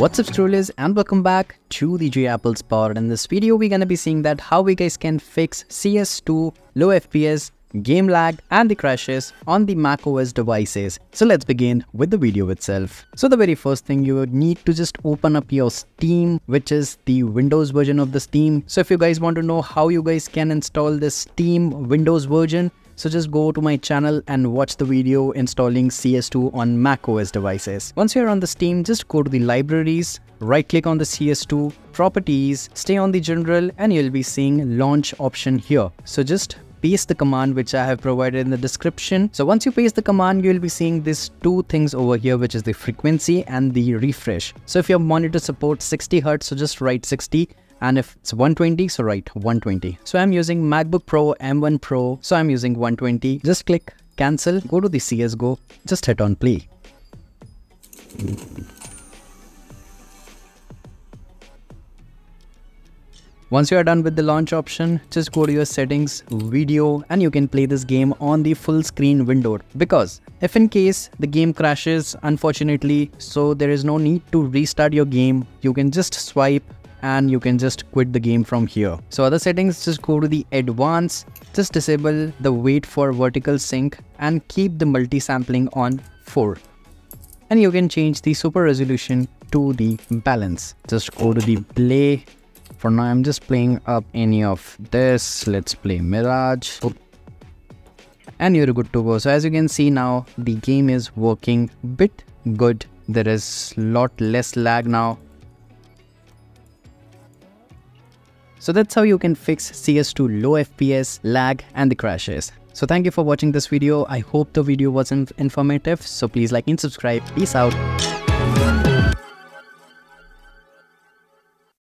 What's up strollers, and welcome back to the J Apple's Pod. In this video we're gonna be seeing that how we guys can fix CS2, low FPS, game lag and the crashes on the macOS devices. So let's begin with the video itself. So the very first thing you would need to just open up your Steam, which is the Windows version of the Steam. So if you guys want to know how you guys can install the Steam Windows version, so just go to my channel and watch the video installing CS2 on macOS devices. Once you're on the Steam, just go to the libraries, right click on the CS2, properties, stay on the general and you'll be seeing launch option here. So just paste the command which I have provided in the description. So once you paste the command, you'll be seeing these two things over here, which is the frequency and the refresh. So if your monitor supports 60 Hz, so just write 60, and if it's 120, so write 120. So I'm using MacBook Pro, M1 Pro, so I'm using 120. Just click cancel, go to the CSGO, just hit on play. Once you are done with the launch option, just go to your settings, video, and you can play this game on the full screen window, because if in case the game crashes, unfortunately, so there is no need to restart your game. You can just swipe and you can just quit the game from here. So other settings, just go to the advanced, just disable the wait for vertical sync and keep the multi-sampling on 4. And you can change the super resolution to the balance. Just go to the play. For now, I'm just playing up any of this. Let's play Mirage. And you're good to go. So as you can see now, the game is working bit good. There is a lot less lag now. So that's how you can fix CS2 low FPS, lag and the crashes. So thank you for watching this video. I hope the video was informative. So please like and subscribe. Peace out.